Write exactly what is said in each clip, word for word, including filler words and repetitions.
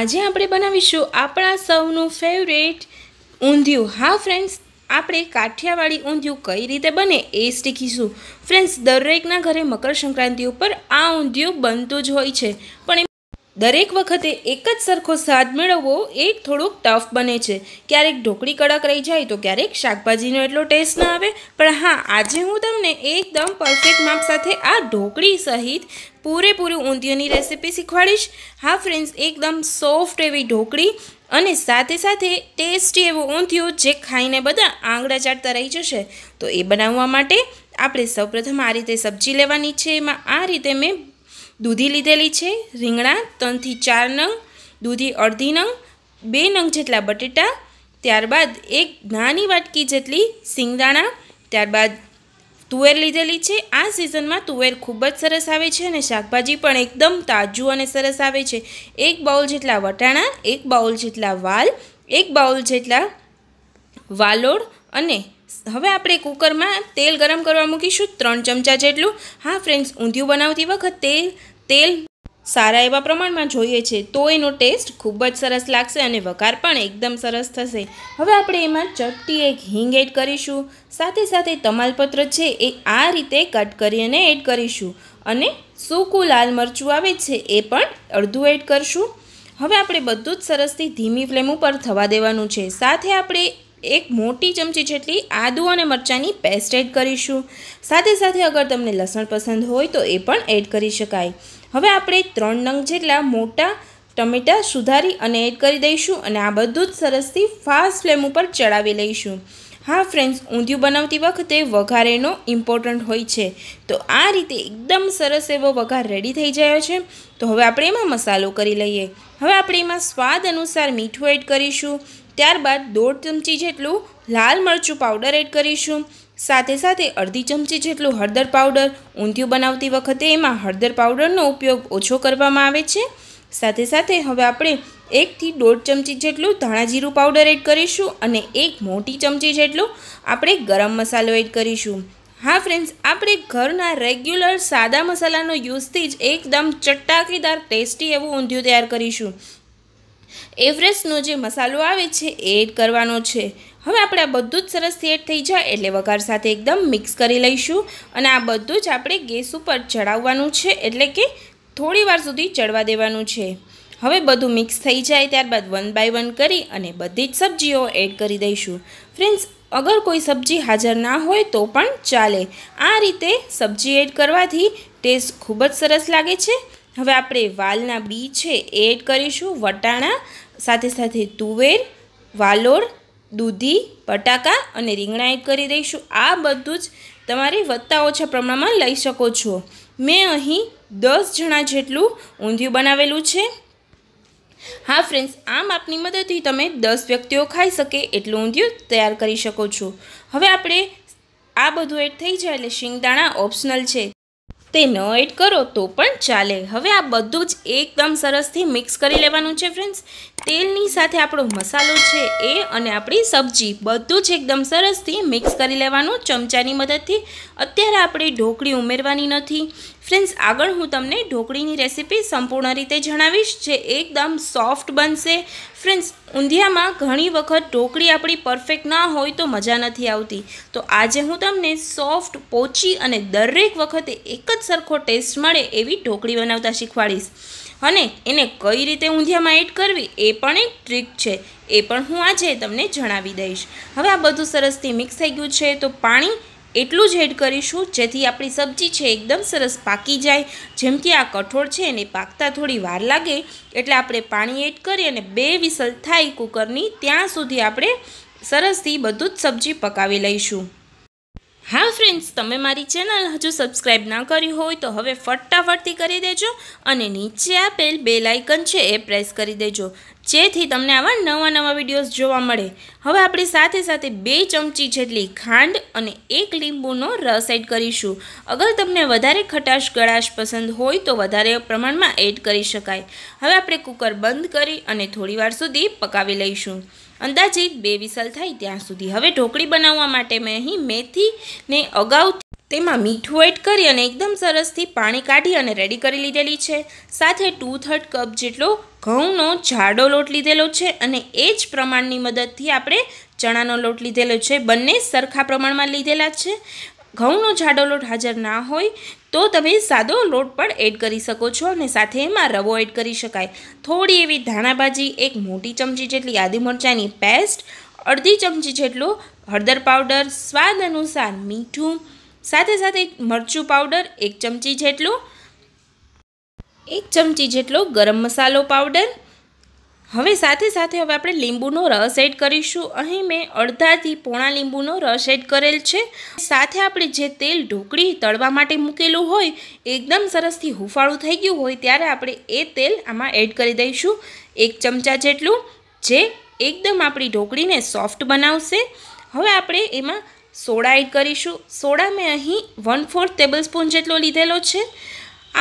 આજે આપણે બનાવીશું આપણા સૌનું ફેવરેટ ઊંધિયું। હા ફ્રેન્ડ્સ, આપણે કાઠિયાવાડી ઊંધિયું કઈ રીતે બને એ શીખીશું। ફ્રેન્ડ્સ, દરેકના ઘરે મકર સંક્રાંતિ ઉપર આ ઊંધિયું બનતું જ હોય છે, પણ દરેક વખતે એક જ સરખો સ્વાદ મેળવવો એ થોડુંક ટફ બને છે। ક્યારેક ઢોકળી કડક રહી જાય તો ક્યારેક શાકભાજીનો એટલો ટેસ્ટ ન આવે, પણ હા, આજે હું તમને એકદમ પરફેક્ટ માપ સાથે આ ઢોકળી સહિત પૂરેપૂરું ઊંધિયુંની રેસીપી શીખવાડીશ। હા ફ્રેન્ડ્સ, એકદમ સોફ્ટ એવી ઢોકળી અને સાથે સાથે ટેસ્ટી એવું ઊંધિયું જે ખાઈને બધા આંગળા ચાટતા રહી જશે। તો એ બનાવવા માટે આપણે સૌપ્રથમ આ રીતે સબ્જી લેવાની છે। એમાં આ રીતે મેં દૂધી લીધેલી છે, રીંગણા ત્રણથી ચાર નંગ, દૂધી અડધી નંગ, બે નંગ જેટલા બટેટા, ત્યારબાદ એક નાની વાટકી જેટલી સિંગદાણા, ત્યારબાદ તુવેર લીધેલી છે। આ સિઝનમાં તુવેર ખૂબ જ સરસ આવે છે અને શાકભાજી પણ એકદમ તાજું અને સરસ આવે છે। એક બાઉલ જેટલા વટાણા, એક બાઉલ જેટલા વાલ, એક બાઉલ જેટલા વાલોડ। અને હવે આપણે કુકરમાં તેલ ગરમ કરવા મૂકીશું ત્રણ ચમચા જેટલું। હા ફ્રેન્ડ્સ, ઊંધિયું બનાવતી વખતે તેલ સારા એવા પ્રમાણમાં જોઈએ છે, તો એનો ટેસ્ટ ખૂબ જ સરસ લાગશે અને વઘાર પણ એકદમ સરસ થશે। હવે આપણે એમાં ચપટી એક હિંગ એડ કરીશું, સાથે સાથે તમાલપત્ર છે એ આ રીતે કટ કરીને એડ કરીશું, અને સૂકું લાલ મરચું આવે છે એ પણ અડધું એડ કરશું। હવે આપણે બધું જ સરસથી ધીમી ફ્લેમ ઉપર થવા દેવાનું છે। સાથે આપણે એક મોટી ચમચી જેટલી આદુ અને મરચાંની પેસ્ટ એડ કરીશું, સાથે સાથે અગર તમને લસણ પસંદ હોય તો એ પણ એડ કરી શકાય। હવે આપણે ત્રણ નંગ જેટલા મોટા ટમેટાં સુધારી અને એડ કરી દઈશું અને આ બધું જ સરસથી ફાસ્ટ ફ્લેમ ઉપર ચડાવી લઈશું। હા ફ્રેન્ડ્સ, ઊંધિયું બનાવતી વખતે વઘારેનો ઇમ્પોર્ટન્ટ હોય છે, તો આ રીતે એકદમ સરસ એવો વઘાર રેડી થઈ જાય છે। તો હવે આપણે એમાં મસાલો કરી લઈએ। હવે આપણે એમાં સ્વાદ અનુસાર મીઠું એડ કરીશું, ત્યારબાદ દોઢ ચમચી જેટલું લાલ મરચું પાવડર એડ કરીશું, સાથે સાથે અડધી ચમચી જેટલું હળદર પાવડર। ઊંધિયું બનાવતી વખતે એમાં હળદર પાવડરનો ઉપયોગ ઓછો કરવામાં આવે છે। સાથે સાથે હવે આપણે એકથી દોઢ ચમચી જેટલું ધાણા જીરું પાવડર એડ કરીશું અને એક મોટી ચમચી જેટલું આપણે ગરમ મસાલો એડ કરીશું। હા ફ્રેન્ડ્સ, આપણે ઘરના રેગ્યુલર સાદા મસાલાનો યુઝથી જ એકદમ ચટાકેદાર ટેસ્ટી એવું ઊંધિયું તૈયાર કરીશું। એવરેસ્ટનો જે મસાલો આવે છે એ એડ કરવાનો છે। હવે આપણે આ બધું જ સરસથી એડ થઈ જાય એટલે વઘાર સાથે એકદમ મિક્સ કરી લઈશું અને આ બધું જ આપણે ગેસ ઉપર ચડાવવાનું છે, એટલે કે થોડી વાર સુધી ચડવા દેવાનું છે। હવે બધું મિક્સ થઈ જાય ત્યારબાદ વન બાય વન કરી અને બધી જ સબ્જીઓ એડ કરી દઈશું। ફ્રેન્ડ્સ, અગર કોઈ સબ્જી હાજર ના હોય તો પણ ચાલે, આ રીતે સબ્જી એડ કરવાથી ટેસ્ટ ખૂબ જ સરસ લાગે છે। હવે આપણે વાલના બી છે એ એડ કરીશું, વટાણા, સાથે સાથે તુવેર, વાલોળ, દૂધી, બટાકા અને રીંગણા એડ કરી દઈશું। આ બધું જ તમારે વધતા ઓછા પ્રમાણમાં લઈ શકો છો। મેં અહીં દસ જણા જેટલું ઊંધિયું બનાવેલું છે। હા ફ્રેન્ડ્સ, આમ આપની મદદથી તમે દસ વ્યક્તિઓ ખાઈ શકે એટલું ઊંધિયું તૈયાર કરી શકો છો। હવે આપણે આ બધું એડ થઈ જાય એટલે શિંગદાણા ઓપ્શનલ છે, તે ન એડ કરો તો પણ ચાલે। હવે આ બધું જ એકદમ સરસથી મિક્સ કરી લેવાનું છે। ફ્રેન્ડ્સ, તેલની સાથે આપણો મસાલો છે એ અને આપણી સબ્જી બધું જ એકદમ સરસથી મિક્સ કરી લેવાનું ચમચાની મદદથી। અત્યારે આપણે ઢોકળી ઉમેરવાની નથી। ફ્રેન્ડ્સ, આગળ હું તમને ઢોકળીની રેસીપી સંપૂર્ણ રીતે જણાવીશ જે એકદમ સોફ્ટ બનશે। ફ્રેન્ડ્સ, ઊંધિયામાં ઘણી વખત ઢોકળી આપણી પરફેક્ટ ના હોય તો મજા નથી આવતી, તો આજે હું તમને સોફ્ટ, પોચી અને દરેક વખતે એક જ સરખો ટેસ્ટ મળે એવી ઢોકળી બનાવતા શીખવાડીશ, અને એને કઈ રીતે ઊંધિયામાં એડ કરવી એ પણ એક ટ્રીક છે, એ પણ હું આજે તમને જણાવી દઈશ। હવે આ બધું સરસથી મિક્સ થઈ ગયું છે, તો પાણી એટલું જ એડ કરીશું જેથી આપણી સબ્જી છે એકદમ સરસ પાકી જાય। જેમ કે આ કઠોળ છે એને પાકતા થોડી વાર લાગે, એટલે આપણે પાણી એડ કરી અને બે વિસલ થાય કુકરની ત્યાં સુધી આપણે સરસથી બધું જ સબ્જી પકાવી લઈશું। હા ફ્રેન્ડ્સ, તમે મારી ચેનલ હજુ સબસ્ક્રાઈબ ના કરી હોય તો હવે ફટાફટથી કરી દેજો અને નીચે આપેલ બેલ આઇકન છે એ પ્રેસ કરી દેજો, જેથી તમને આવા નવા નવા વિડીયોઝ જોવા મળે। હવે આપણે સાથે સાથે બે ચમચી જેટલી ખાંડ અને એક લીંબુનો રસ એડ કરીશું। અગર તમને વધારે ખટાશ ગળાશ પસંદ હોય તો વધારે પ્રમાણમાં એડ કરી શકાય। હવે આપણે કુકર બંધ કરી અને થોડીવાર સુધી પકાવી લઈશું, અંદાજે બે વિસલ થાય ત્યાં સુધી। હવે ઢોકળી બનાવવા માટે મેં અહીં મેથીને અગાઉ તેમાં મીઠું એડ કરી અને એકદમ સરસથી પાણી કાઢી અને રેડી કરી લીધેલી છે। સાથે ટુ થર્ડ કપ જેટલો ઘઉંનો જાડો લોટ લીધેલો છે અને એ જ પ્રમાણની મદદથી આપણે ચણાનો લોટ લીધેલો છે। બંને સરખા પ્રમાણમાં લીધેલા છે। ઘઉંનો જાડો લોટ હાજર ના હોય તો તમે સાદો લોટ પણ એડ કરી શકો છો અને સાથે એમાં રવો એડ કરી શકાય। થોડી એવી ધાણાભાજી, એક મોટી ચમચી જેટલી આદુ મરચાંની પેસ્ટ, અડધી ચમચી જેટલો હળદર પાવડર, સ્વાદ અનુસાર મીઠું, સાથે સાથે મરચું પાવડર એક ચમચી જેટલો, એક ચમચી જેટલો ગરમ મસાલો પાવડર। હવે સાથે સાથે હવે આપણે લીંબુનો રસ એડ કરીશું। અહીં મેં અડધાથી પોણા લીંબુનો રસ એડ કરેલ છે। સાથે આપણે જે તેલ ઢોકળી તળવા માટે મૂકેલું હોય એકદમ સરસથી હુંફાળું થઈ ગયું હોય ત્યારે આપણે એ તેલ આમાં એડ કરી દઈશું, એક ચમચા જેટલું, જે એકદમ આપણી ઢોકળીને સોફ્ટ બનાવશે। હવે આપણે એમાં સોડા એડ કરીશું। સોડા મેં અહીં વન ફોર્થ ટેબલ સ્પૂન જેટલો લીધેલો છે।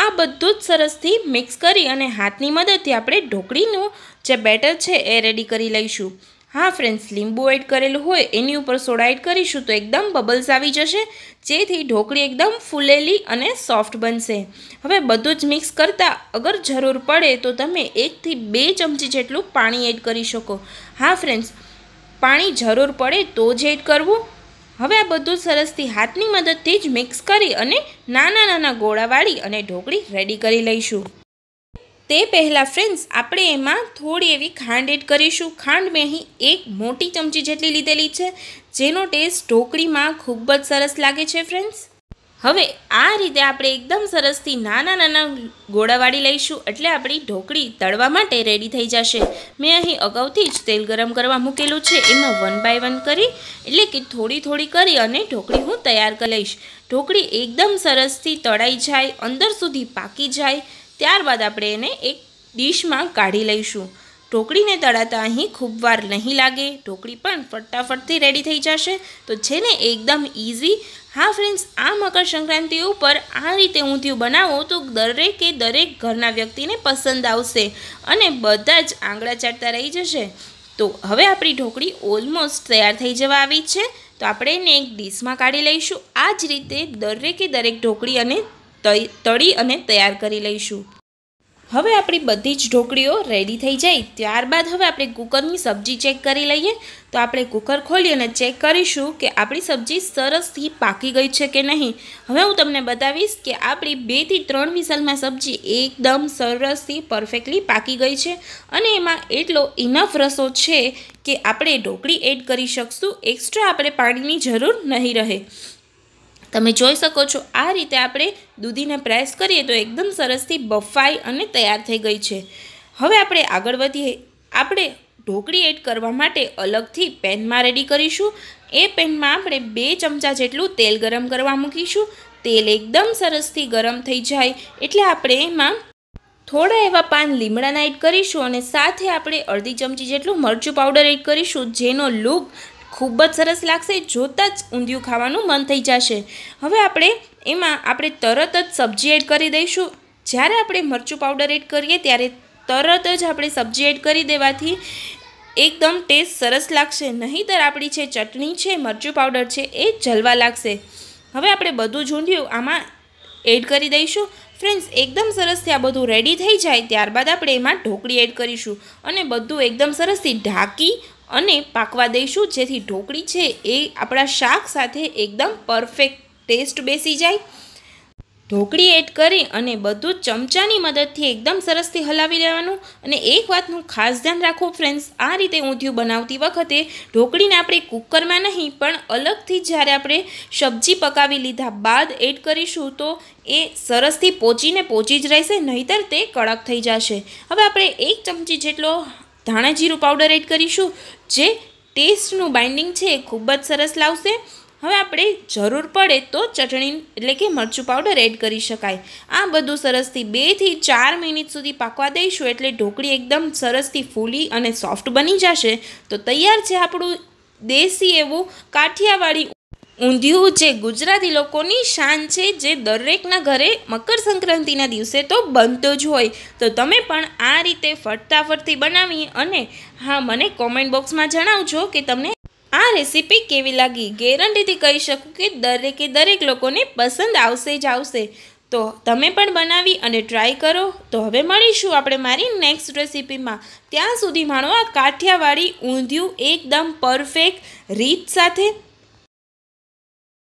આ બધું જ સરસથી મિક્સ કરી અને હાથની મદદથી આપણે ઢોકળીનું જે બેટર છે એ રેડી કરી લઈશું। હા ફ્રેન્ડ્સ, લીંબુ એડ કરેલું હોય એની ઉપર સોડા એડ કરીશું તો એકદમ બબલ્સ આવી જશે, જેથી ઢોકળી એકદમ ફૂલેલી અને સોફ્ટ બનશે। હવે બધું જ મિક્સ કરતાં અગર જરૂર પડે તો તમે એકથી બે ચમચી જેટલું પાણી એડ કરી શકો। હા ફ્રેન્ડ્સ, પાણી જરૂર પડે તો જ એડ કરવું। હવે આ બધું સરસથી હાથની મદદથી જ મિક્સ કરી અને નાના નાના ગોળા વાળી અને ઢોકળી રેડી કરી લઈશું। તે પહેલાં ફ્રેન્ડ્સ આપણે એમાં થોડી એવી ખાંડ એડ કરીશું। ખાંડ મેં અહીં એક મોટી ચમચી જેટલી લીધેલી છે, જેનો ટેસ્ટ ઢોકળીમાં ખૂબ જ સરસ લાગે છે ફ્રેન્ડ્સ। હવે આ રીતે આપણે એકદમ સરસથી નાના નાના ગોળા વાળી લઈશું એટલે આપણી ઢોકળી તળવા માટે રેડી થઈ જશે। મેં અહીં અગાઉથી જ તેલ ગરમ કરવા મૂકેલું છે, એમાં વન બાય વન કરી એટલે કે થોડી થોડી કરી અને ઢોકળી હું તૈયાર કરી લઈશ। ઢોકળી એકદમ સરસથી તળાઈ જાય, અંદર સુધી પાકી જાય, ત્યારબાદ આપણે એને એક ડીશમાં કાઢી લઈશું। ઢોકળીને તળાતા અહીં ખૂબ વાર નહીં લાગે, ઢોકળી પણ ફટાફટથી રેડી થઈ જશે, તો છે ને એકદમ ઇઝી। હા ફ્રેન્ડ્સ, આ મકર સંક્રાંતિ ઉપર આ રીતે ઊંધિયું બનાવો તો દરેકે દરેક ઘરના વ્યક્તિને પસંદ આવશે અને બધા જ આંગળા ચાટતા રહી જશે। તો હવે આપણી ઢોકળી ઓલમોસ્ટ તૈયાર થઈ જવા આવી છે, તો આપણે એને એક ડીશમાં કાઢી લઈશું। આ જ રીતે દરેકે દરેક ઢોકળી અને તળી અને તૈયાર કરી લઈશું। હવે આપણી બધી જ ઢોકળીઓ રેડી થઈ જાય ત્યારબાદ હવે આપણે કુકરની સબ્જી ચેક કરી લઈએ। તો આપણે કુકર ખોલી અને ચેક કરીશું કે આપણી સબ્જી સરસથી પાકી ગઈ છે કે નહીં। હવે હું તમને બતાવીશ કે આપણી બેથી ત્રણ વિસલમાં સબ્જી એકદમ સરસથી પરફેક્ટલી પાકી ગઈ છે અને એમાં એટલો ઇનફ રસો છે કે આપણે ઢોકળી એડ કરી શકશું, એક્સ્ટ્રા આપણે પાણીની જરૂર નહીં રહે। તમે જોઈ શકો છો આ રીતે આપણે દૂધીને પ્રેસ કરીએ તો એકદમ સરસથી બફાઈ અને તૈયાર થઈ ગઈ છે। હવે આપણે આગળ વધીએ। આપણે ઢોકળી એડ કરવા માટે અલગથી પેનમાં રેડી કરીશું। એ પેનમાં આપણે બે ચમચા જેટલું તેલ ગરમ કરવા મૂકીશું। તેલ એકદમ સરસથી ગરમ થઈ જાય એટલે આપણે એમાં થોડા એવા પાન લીમડાના એડ કરીશું અને સાથે આપણે અડધી ચમચી જેટલું મરચું પાવડર એડ કરીશું, જેનો લુક ખૂબ જ સરસ લાગશે, જોતાં જ ઊંધિયું ખાવાનું મન થઈ જશે। હવે આપણે એમાં આપણે તરત જ સબ્જી એડ કરી દઈશું। જ્યારે આપણે મરચું પાવડર એડ કરીએ ત્યારે તરત જ આપણે સબ્જી એડ કરી દેવાથી એકદમ ટેસ્ટ સરસ લાગશે, નહીંતર આપણી જે ચટણી છે, મરચું પાવડર છે એ જલવા લાગશે। હવે આપણે બધું જ ઊંધિયું આમાં એડ કરી દઈશું। ફ્રેન્ડ્સ, એકદમ સરસથી આ બધું રેડી થઈ જાય ત્યારબાદ આપણે એમાં ઢોકળી એડ કરીશું અને બધું એકદમ સરસથી ઢાંકી અને પાકવા દઈશું, જેથી ઢોકળી છે એ આપણા શાક સાથે એકદમ પરફેક્ટ ટેસ્ટ બેસી જાય। ઢોકળી એડ કરી અને બધું ચમચાની મદદથી એકદમ સરસથી હલાવી લેવાનું। અને એક વાતનું ખાસ ધ્યાન રાખો ફ્રેન્ડ્સ, આ રીતે ઊંધિયું બનાવતી વખતે ઢોકળીને આપણે કુકરમાં નહીં પણ અલગથી જ્યારે આપણે સબ્જી પકાવી લીધા બાદ એડ કરીશું તો એ સરસથી પોચીને પોચી જ રહેશે, નહીંતર તે કડક થઈ જશે। હવે આપણે એક ચમચી જેટલો ધાણા જીરું પાવડર એડ કરીશું, જે ટેસ્ટનું બાઇન્ડિંગ છે એ ખૂબ જ સરસ લાવશે। હવે આપણે જરૂર પડે તો ચટણી એટલે કે મરચું પાવડર એડ કરી શકાય। આ બધું સરસથી બેથી ચાર મિનિટ સુધી પાકવા દઈશું એટલે ઢોકળી એકદમ સરસથી ફૂલી અને સોફ્ટ બની જશે। તો તૈયાર છે આપણું દેશી એવું કાઠિયાવાડી ઊંધિયું, જે ગુજરાતી લોકોની શાન છે, જે દરેકના ઘરે મકર સંક્રાંતિના દિવસે તો બનતો જ હોય। તો તમે પણ આ રીતે ફટાફટથી બનાવી અને હા મને કોમેન્ટ બોક્સમાં જણાવજો કે તમને आ रेसिपी केवी लगी गेरंटी थी कही शकूँ कि दरेके दरेक लोकोने पसंद आवशे ज आवशे। तो तमे पण बनावी अने ट्राय करो। तो हवे मळीशुं आपणे मारी नेक्स्ट रेसिपी में। त्यां सुधी माणो आ काठियावाड़ी ऊंधियु एकदम परफेक्ट रीत साथे।